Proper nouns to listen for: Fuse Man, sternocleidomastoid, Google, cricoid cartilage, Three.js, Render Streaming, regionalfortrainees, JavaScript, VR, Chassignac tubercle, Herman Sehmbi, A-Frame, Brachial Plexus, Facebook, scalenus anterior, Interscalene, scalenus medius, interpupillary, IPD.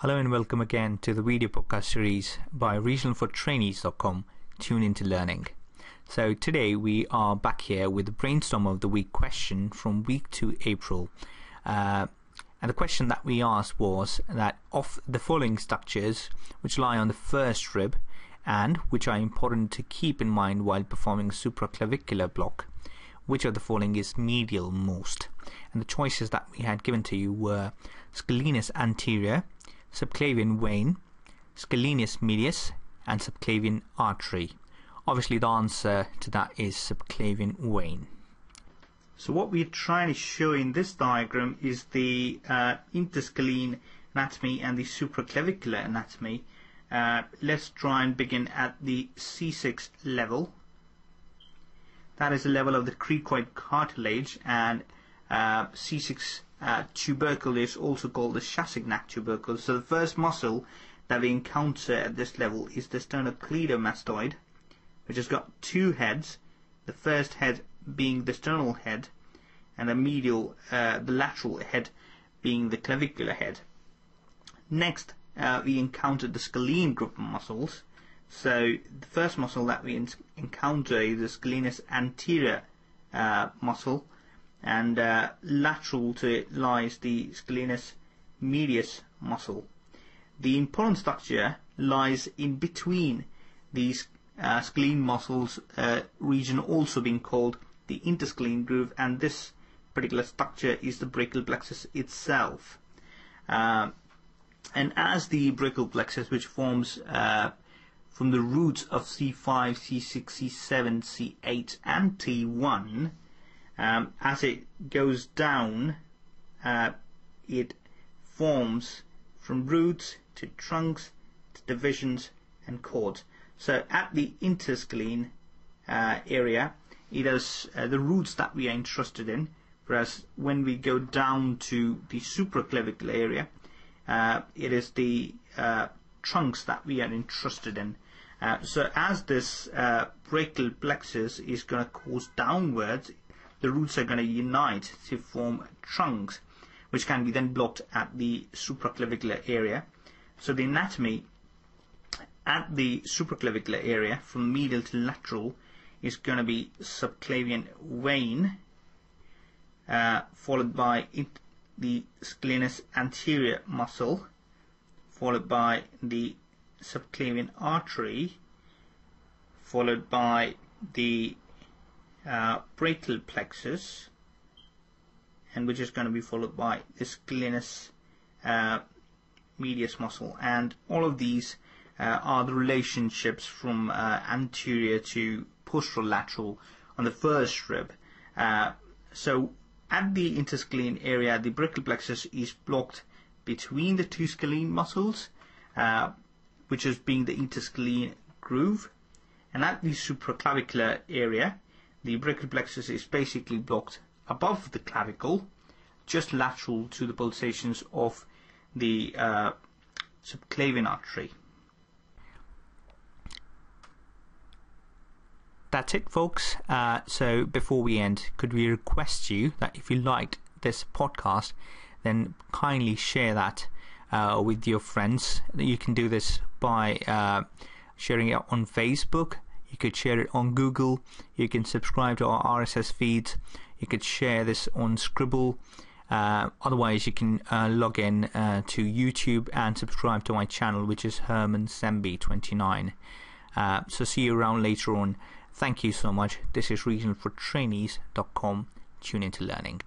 Hello and welcome again to the video podcast series by regionalfortrainees.com. Tune into learning. So today we are back here with the brainstorm of the week question from week 2 April. And the question that we asked was that of the following structures which lie on the first rib and which are important to keep in mind while performing supraclavicular block, which of the following is medial most? And the choices that we had given to you were scalenus anterior, subclavian vein, scalenus medius and subclavian artery. Obviously the answer to that is subclavian vein. So what we're trying to show in this diagram is the interscalene anatomy and the supraclavicular anatomy. Let's try and begin at the C6 level. That is the level of the cricoid cartilage, and C6 tubercle is also called the Chassignac tubercle. So the first muscle that we encounter at this level is the sternocleidomastoid, which has got two heads, the first head being the sternal head and the medial, the lateral head being the clavicular head. Next we encounter the scalene group of muscles. So the first muscle that we encounter is the scalenus anterior muscle, and lateral to it lies the scalenus medius muscle. The important structure lies in between these scalene muscles region, also being called the interscalene groove, and this particular structure is the brachial plexus itself. And as the brachial plexus, which forms from the roots of C5, C6, C7, C8 and T1, as it goes down, it forms from roots to trunks to divisions and cords. So at the interscalene area, it has the roots that we are interested in, whereas when we go down to the supraclavicular area, it is the trunks that we are interested in. So as this brachial plexus is going to course downwards, the roots are going to unite to form trunks, which can be then blocked at the supraclavicular area. So the anatomy at the supraclavicular area from medial to lateral is going to be subclavian vein, followed by the scalenus anterior muscle, followed by the subclavian artery, followed by the brachial plexus, and which is going to be followed by the scalenus medius muscle. And all of these are the relationships from anterior to posterolateral on the first rib. So at the interscalene area, the brachial plexus is blocked between the two scalene muscles, which is being the interscalene groove, and at the supraclavicular area, the brachial plexus is basically blocked above the clavicle, just lateral to the pulsations of the subclavian artery. That's it, folks. So before we end, could we request you that if you liked this podcast, then kindly share that with your friends. You can do this by sharing it on Facebook. You could share it on Google. You can subscribe to our RSS feeds. You could share this on Scribble. Otherwise, you can log in to YouTube and subscribe to my channel, which is Herman Sehmbi 29. So see you around later on. Thank you so much. This is regionalfortrainees.com. Tune into learning.